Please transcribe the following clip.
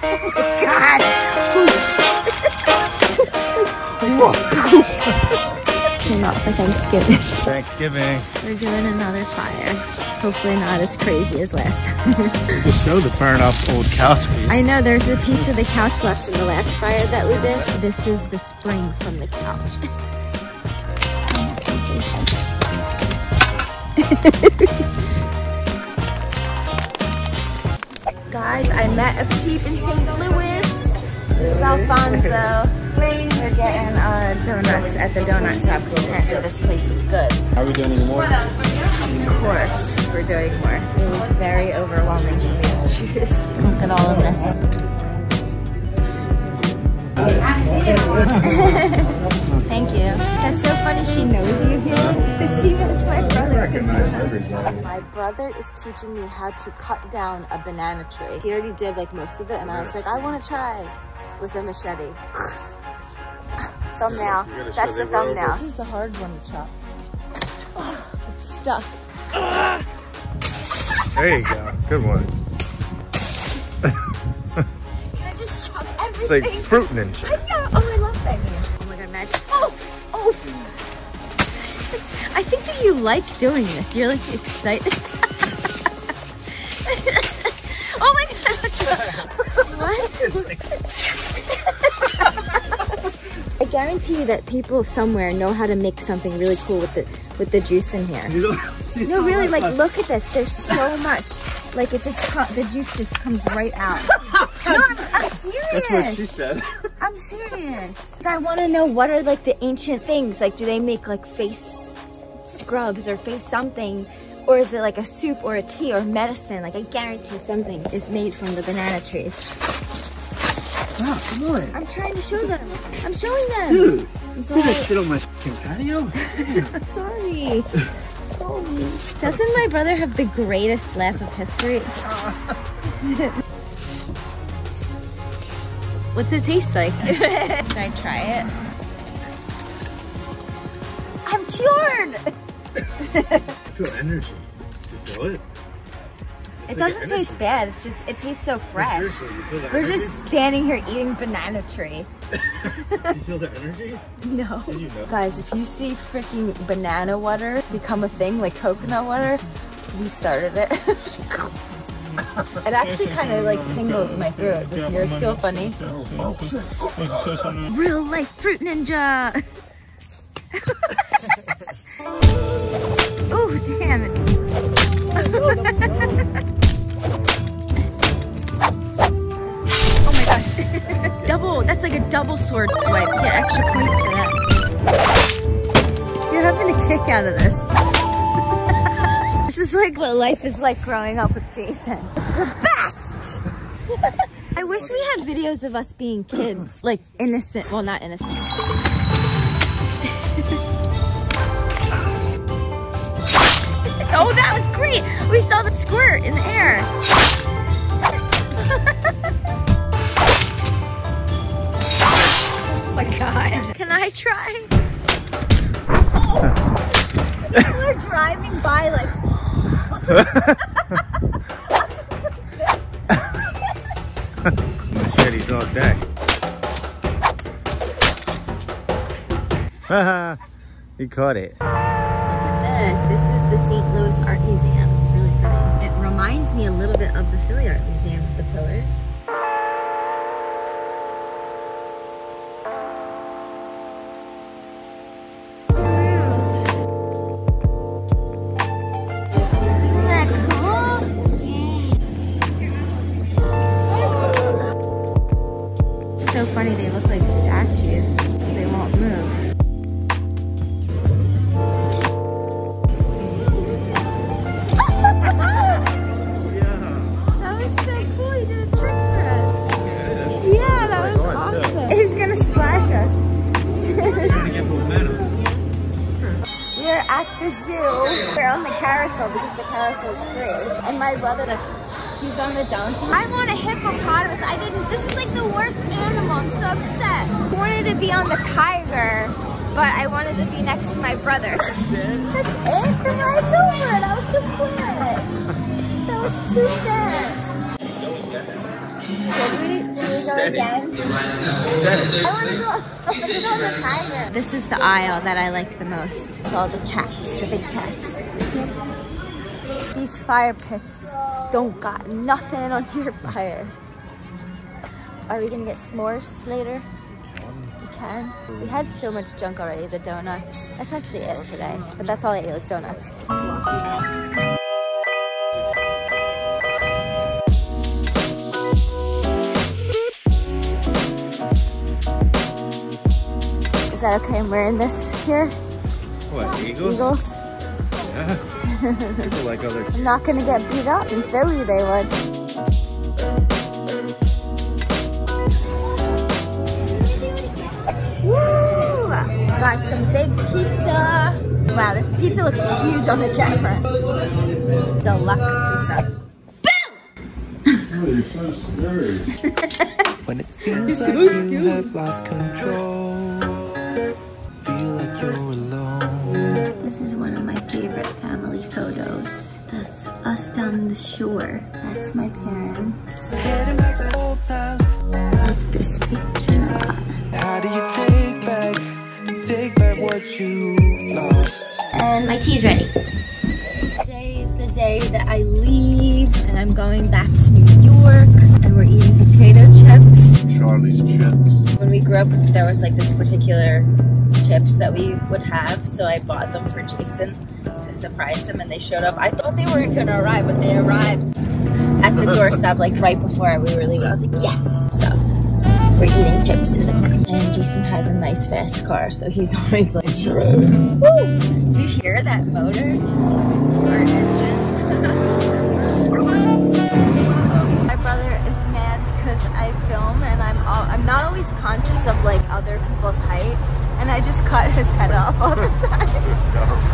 God! Came out for Thanksgiving. Thanksgiving. We're doing another fire. Hopefully not as crazy as last time. We'll show the burn off old couch piece. I know, there's a piece of the couch left in the last fire that we did. This is the spring from the couch. Guys, I met a peep in St. Louis. This is Alfonso. We're getting donuts at the donut shop because apparently this place is good. Are we doing any more? Of course, we're doing more. It was very overwhelming for me to choose. Look at all of this. Thank you. That's so funny, she knows you here. Because she knows my brother. My brother is teaching me how to cut down a banana tree. He already did like most of it, and I was like, I want to try with a machete. Thumbnail. That's the thumbnail. This is the hard one to chop. Oh, it's stuck. There you go. Good one. I just chop everything. It's like fruit ninja. Oh, I love that game. Oh! Oh! I think that you like doing this. You're like excited. Oh my god! What? I guarantee you that people somewhere know how to make something really cool with the juice in here. No, really, like look at this. There's so much. Like it just the juice just comes right out. No, I'm serious. That's what she said. I'm serious. Like, I want to know what are like the ancient things. Like, do they make like face scrubs or face something, or is it like a soup or a tea or medicine? Like, I guarantee something is made from the banana trees. Wow, come on! I'm trying to show them. I'm showing them. Dude, I'm sorry. You just shit on my fucking patio. I'm sorry. Sorry. Doesn't my brother have the greatest laugh of history? What's it taste like? Should I try it? I'm cured! I feel energy. You feel it? It doesn't taste bad, it's just, it tastes so fresh. We're just standing here eating banana tree. Do you feel the energy? No. Did you know? Guys, if you see freaking banana water become a thing, like coconut water, we started it. It actually kind of like tingles my throat. Does yours feel funny? Real life fruit ninja! Oh, damn it. Oh my gosh. Double, that's like a double sword swipe. Get extra points for that. You're having a kick out of this. This is like what life is like growing up with Jason. It's the best! I wish we had videos of us being kids. Like innocent, well not innocent. Oh, that was great! We saw the squirt in the air. Oh my god. Can I try? Oh. People are driving by like... Machetes all day. Haha, you caught it. Look at this. This is the St. Louis Art Museum. It's really pretty. It reminds me a little bit of the Philly Art Museum with the pillars. Funny, they look like statues because they won't move. That was so cool, he did a trick for us. Yeah, that was awesome. He's gonna splash us. We are at the zoo. We're on the carousel because the carousel is free. And my brother, he's on the donkey. I want a hippopotamus. I didn't. This is like the worst animal. I'm so upset. I wanted to be on the tiger, but I wanted to be next to my brother. That's it? That's it? The ride's over. That was so quick. That was too fast. Should we? steady. I want to go on a tiger. This is the aisle that I like the most. It's all the cats, the big cats. These fire pits don't got nothing on your fire. Are we gonna get s'mores later? We can. We had so much junk already, the donuts. That's actually it today, but that's all I ate was donuts. Is that okay? I'm wearing this here. What, Eagles? Eagles. Yeah. People like other. I'm not gonna get beat up in Philly. They would. Woo! Got some big pizza. Wow, this pizza looks huge on the camera. Deluxe pizza. Boom! Oh, you're so scary. When it seems like you have lost control. This is one of my favorite family photos. That's us down the shore. That's my parents. I like this picture a lot. How do you take back what you've lost? And my tea's ready. Today is the day that I leave, and I'm going back to New York, and we're eating potato chips. Charlie's chips. When we grew up, there was like this particular chips that we would have, so I bought them for Jason to surprise him, and they showed up. I thought they weren't gonna arrive, but they arrived at the doorstep like right before we were leaving. I was like, yes! So we're eating chips in the car, and Jason has a nice fast car, so he's always like, woo! Do you hear that motor or engine? My brother is mad because I film, and I'm not always conscious of like other people's height. And I just cut his head off all the time.